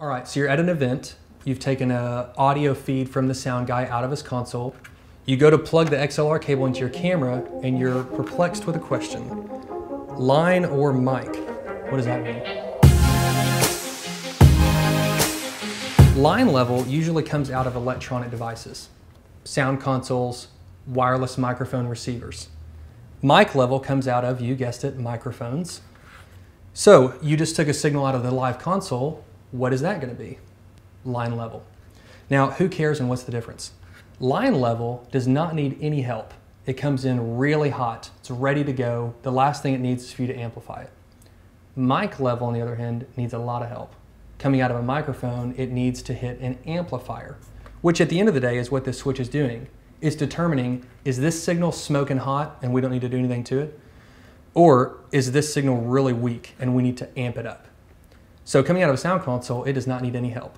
All right, so you're at an event. You've taken an audio feed from the sound guy out of his console. You go to plug the XLR cable into your camera and you're perplexed with a question. Line or mic? What does that mean? Line level usually comes out of electronic devices, sound consoles, wireless microphone receivers. Mic level comes out of, you guessed it, microphones. So you just took a signal out of the live console. What is that going to be? Line level. Now, who cares and what's the difference? Line level does not need any help. It comes in really hot. It's ready to go. The last thing it needs is for you to amplify it. Mic level, on the other hand, needs a lot of help. Coming out of a microphone, it needs to hit an amplifier, which at the end of the day is what this switch is doing. It's determining, is this signal smoking hot and we don't need to do anything to it? Or is this signal really weak and we need to amp it up? So coming out of a sound console, it does not need any help.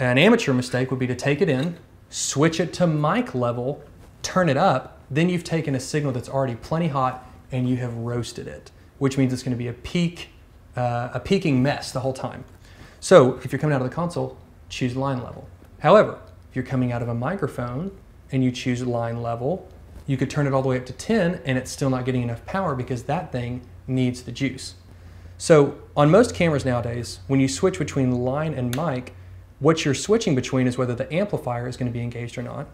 An amateur mistake would be to take it in, switch it to mic level, turn it up, then you've taken a signal that's already plenty hot and you have roasted it, which means it's going to be a peaking mess the whole time. So if you're coming out of the console, choose line level. However, if you're coming out of a microphone and you choose line level, you could turn it all the way up to 10 and it's still not getting enough power because that thing needs the juice. So on most cameras nowadays, when you switch between line and mic, what you're switching between is whether the amplifier is going to be engaged or not,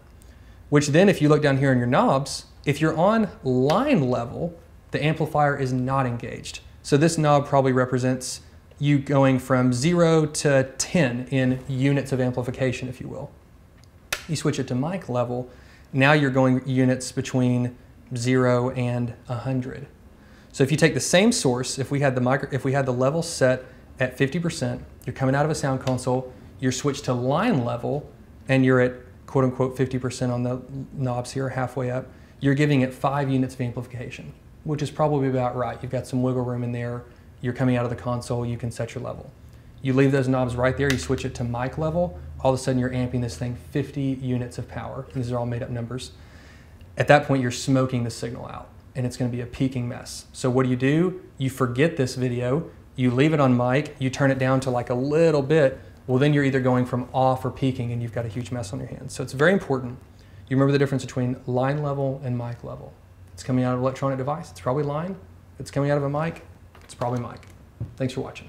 which then if you look down here on your knobs, if you're on line level, the amplifier is not engaged. So this knob probably represents you going from 0 to 10 in units of amplification, if you will. You switch it to mic level, now you're going units between 0 and 100. So if you take the same source, if we had the level set at 50%, you're coming out of a sound console, you're switched to line level and you're at quote unquote 50% on the knobs here, halfway up, you're giving it 5 units of amplification, which is probably about right. You've got some wiggle room in there. You're coming out of the console, you can set your level. You leave those knobs right there, you switch it to mic level, all of a sudden you're amping this thing 50 units of power. And these are all made up numbers. At that point, you're smoking the signal out and it's going to be a peaking mess. So what do? You forget this video, you leave it on mic, you turn it down to like a little bit. Well, then you're either going from off or peaking and you've got a huge mess on your hands. So it's very important. You remember the difference between line level and mic level. It's coming out of an electronic device, it's probably line. It's coming out of a mic, it's probably mic. Thanks for watching.